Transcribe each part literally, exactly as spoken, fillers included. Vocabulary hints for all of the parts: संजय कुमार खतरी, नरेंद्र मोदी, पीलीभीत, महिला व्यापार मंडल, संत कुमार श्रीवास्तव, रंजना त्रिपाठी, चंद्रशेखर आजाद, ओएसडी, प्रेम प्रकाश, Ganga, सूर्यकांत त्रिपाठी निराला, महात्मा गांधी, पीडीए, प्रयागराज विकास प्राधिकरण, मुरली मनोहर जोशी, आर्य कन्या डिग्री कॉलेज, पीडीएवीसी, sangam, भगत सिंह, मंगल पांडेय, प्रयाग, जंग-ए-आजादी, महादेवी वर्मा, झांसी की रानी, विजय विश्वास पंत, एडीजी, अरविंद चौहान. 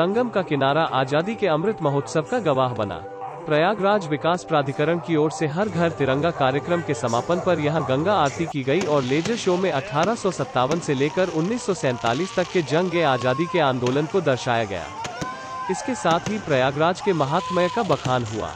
संगम का किनारा आजादी के अमृत महोत्सव का गवाह बना। प्रयागराज विकास प्राधिकरण की ओर से हर घर तिरंगा कार्यक्रम के समापन पर यहां गंगा आरती की गई और लेजर शो में अठारह सौ सत्तावन से लेकर उन्नीस सौ सैंतालीस तक के जंग-ए-आजादी के आंदोलन को दर्शाया गया। इसके साथ ही प्रयागराज के महात्म्य का बखान हुआ।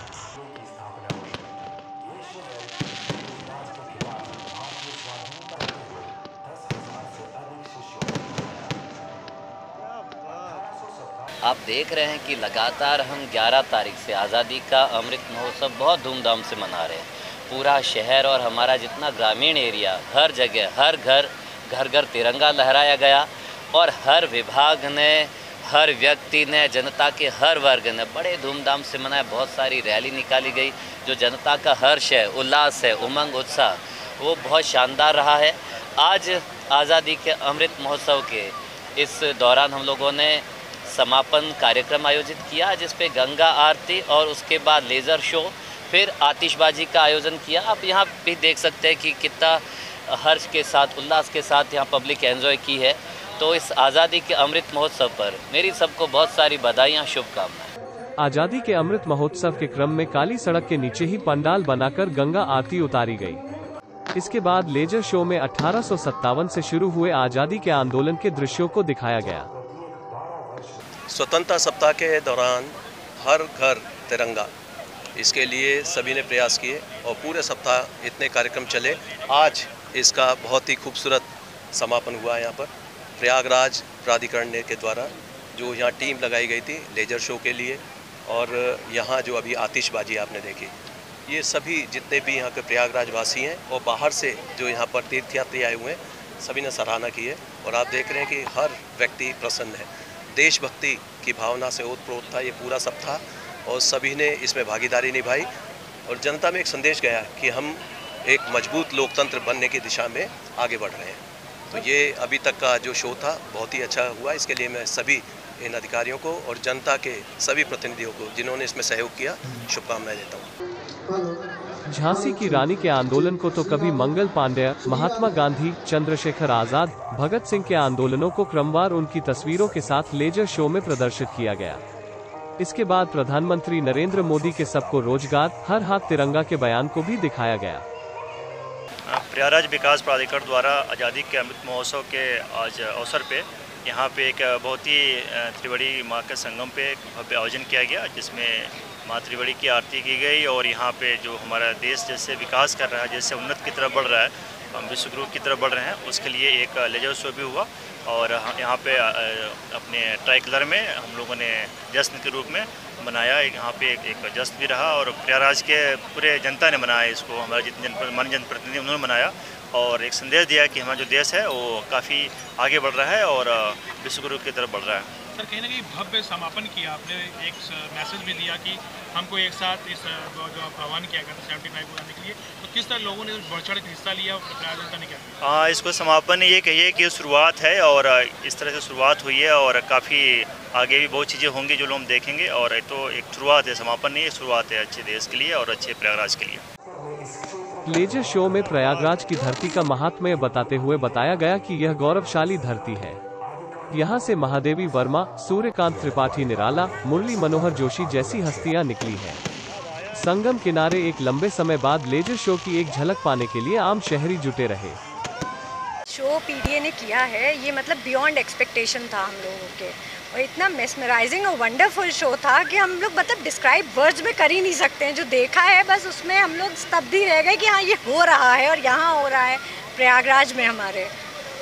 आप देख रहे हैं कि लगातार हम ग्यारह तारीख से आज़ादी का अमृत महोत्सव बहुत धूमधाम से मना रहे हैं। पूरा शहर और हमारा जितना ग्रामीण एरिया, हर जगह, हर घर घर घर तिरंगा लहराया गया और हर विभाग ने, हर व्यक्ति ने, जनता के हर वर्ग ने बड़े धूमधाम से मनाया। बहुत सारी रैली निकाली गई जो जनता का हर्ष है, उल्लास है, उमंग, उत्साह, वो बहुत शानदार रहा है। आज आज़ादी के अमृत महोत्सव के इस दौरान हम लोगों ने समापन कार्यक्रम आयोजित किया जिसपे गंगा आरती और उसके बाद लेज़र शो, फिर आतिशबाजी का आयोजन किया। आप यहाँ भी देख सकते हैं कि कितना हर्ष के साथ, उल्लास के साथ यहाँ पब्लिक एंजॉय की है। तो इस आज़ादी के अमृत महोत्सव पर मेरी सबको बहुत सारी बधाइयाँ, शुभकामनाएं। आज़ादी के अमृत महोत्सव के क्रम में काली सड़क के नीचे ही पंडाल बनाकर गंगा आरती उतारी गयी। इसके बाद लेजर शो में अठारह सौ सत्तावन से शुरू हुए आज़ादी के आंदोलन के दृश्यों को दिखाया गया। स्वतंत्रता सप्ताह के दौरान हर घर तिरंगा, इसके लिए सभी ने प्रयास किए और पूरे सप्ताह इतने कार्यक्रम चले। आज इसका बहुत ही खूबसूरत समापन हुआ। यहाँ पर प्रयागराज प्राधिकरण ने के द्वारा जो यहाँ टीम लगाई गई थी लेजर शो के लिए, और यहाँ जो अभी आतिशबाजी आपने देखी, ये सभी जितने भी यहाँ के प्रयागराज वासी हैं और बाहर से जो यहाँ पर तीर्थयात्री आए हुए हैं, सभी ने सराहना की है। और आप देख रहे हैं कि हर व्यक्ति प्रसन्न है, देशभक्ति की भावना से ओतप्रोत था ये पूरा सप्ताह और सभी ने इसमें भागीदारी निभाई और जनता में एक संदेश गया कि हम एक मजबूत लोकतंत्र बनने की दिशा में आगे बढ़ रहे हैं। तो ये अभी तक का जो शो था बहुत ही अच्छा हुआ। इसके लिए मैं सभी इन अधिकारियों को और जनता के सभी प्रतिनिधियों को जिन्होंने इसमें सहयोग किया, शुभकामनाएं देता हूँ। झांसी की रानी के आंदोलन को तो कभी मंगल पांडेय, महात्मा गांधी, चंद्रशेखर आजाद, भगत सिंह के आंदोलनों को क्रमवार उनकी तस्वीरों के साथ लेजर शो में प्रदर्शित किया गया। इसके बाद प्रधानमंत्री नरेंद्र मोदी के सबको रोजगार, हर हाथ तिरंगा के बयान को भी दिखाया गया। प्रयागराज विकास प्राधिकरण द्वारा आज़ादी के अमृत महोत्सव के आज अवसर पे यहाँ पे एक बहुत ही त्रिवेणी माँ के संगम पे भव्य आयोजन किया गया जिसमें माँ त्रिवेणी की आरती की गई। और यहाँ पे जो हमारा देश जैसे विकास कर रहा है, जैसे उन्नत की तरफ बढ़ रहा है, हम विश्वगुरु की तरफ बढ़ रहे हैं, उसके लिए एक लेजर शो भी हुआ। और यहाँ पे अपने ट्राई कलर में हम लोगों ने जश्न के रूप में मनाया। यहाँ पे एक, एक जश्न भी रहा और प्रयागराज के पूरे जनता ने मनाया इसको। हमारे जितने जन जनप्रतिनिधि उन्होंने मनाया और एक संदेश दिया कि हमारा जो देश है वो काफ़ी आगे बढ़ रहा है और विश्वगुरु की तरफ बढ़ रहा है। सर, कहीं ना कहीं भव्य समापन किया आपने, एक मैसेज भी दिया कि हमको एक साथ इस जो आह्वान किया गया सेवेंटी फाइव बनाने के लिए, तो किस तरह लोगों ने बढ़ चढ़ के हिस्सा लिया और प्रयास जनता ने क्या किया? हाँ, इसको समापन ये कहिए कि शुरुआत है और इस तरह से शुरुआत हुई है और काफ़ी आगे भी बहुत चीज़ें होंगी जो लोग देखेंगे। और तो एक शुरुआत है, समापन नहीं, शुरुआत है अच्छे देश के लिए और अच्छे प्रयागराज के लिए। लेजर शो में प्रयागराज की धरती का महात्म्य बताते हुए बताया गया कि यह गौरवशाली धरती है। यहाँ से महादेवी वर्मा, सूर्यकांत त्रिपाठी निराला, मुरली मनोहर जोशी जैसी हस्तियाँ निकली हैं। संगम किनारे एक लंबे समय बाद लेजर शो की एक झलक पाने के लिए आम शहरी जुटे रहे। शो पीडीए ने किया है, ये मतलब बियॉन्ड एक्सपेक्टेशन था हम लोगों के और इतना मेस्मराइजिंग और वंडरफुल शो था कि हम लोग मतलब डिस्क्राइब वर्ड्स में कर ही नहीं सकते हैं। जो देखा है बस उसमें हम लोग स्तब्ध ही रह गए कि हाँ ये हो रहा है और यहाँ हो रहा है प्रयागराज में हमारे।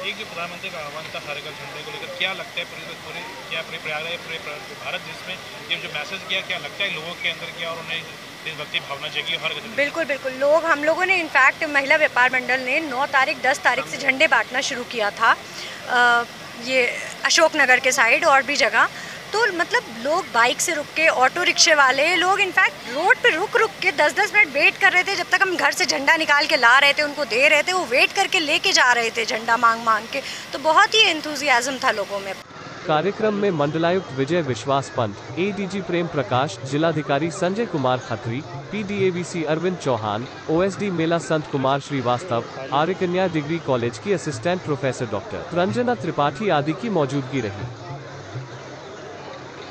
एक जो प्रधानमंत्री का आह्वान था हर घर झंडे को लेकर, क्या लगता है पूरे क्या पूरे प्रयागराज पूरे भारत देश में ये जो मैसेज किया, क्या लगता है लोगों के अंदर क्या और उन्हें देशभक्ति भावना जगी? हर बिल्कुल बिल्कुल लोग, हम लोगों ने इनफैक्ट महिला व्यापार मंडल ने नौ तारीख दस तारीख से झंडे बांटना शुरू किया था आ, ये अशोकनगर के साइड और भी जगह। तो मतलब लोग बाइक से रुक के, ऑटो रिक्शे वाले लोग इनफैक्ट रोड पे रुक रुक के दस दस मिनट वेट कर रहे थे। जब तक हम घर से झंडा निकाल के ला रहे थे उनको दे रहे थे, वो वेट करके लेके जा रहे थे झंडा मांग मांग के। तो बहुत ही एंथुजियाज्म था लोगों में। कार्यक्रम में मंडलायुक्त विजय विश्वास पंत, एडीजी प्रेम प्रकाश, जिलाधिकारी संजय कुमार खतरी, पीडीएवीसी अरविंद चौहान, ओएसडी मेला संत कुमार श्रीवास्तव, आर्य कन्या डिग्री कॉलेज की assistant professor doctor रंजना त्रिपाठी आदि की मौजूदगी रही।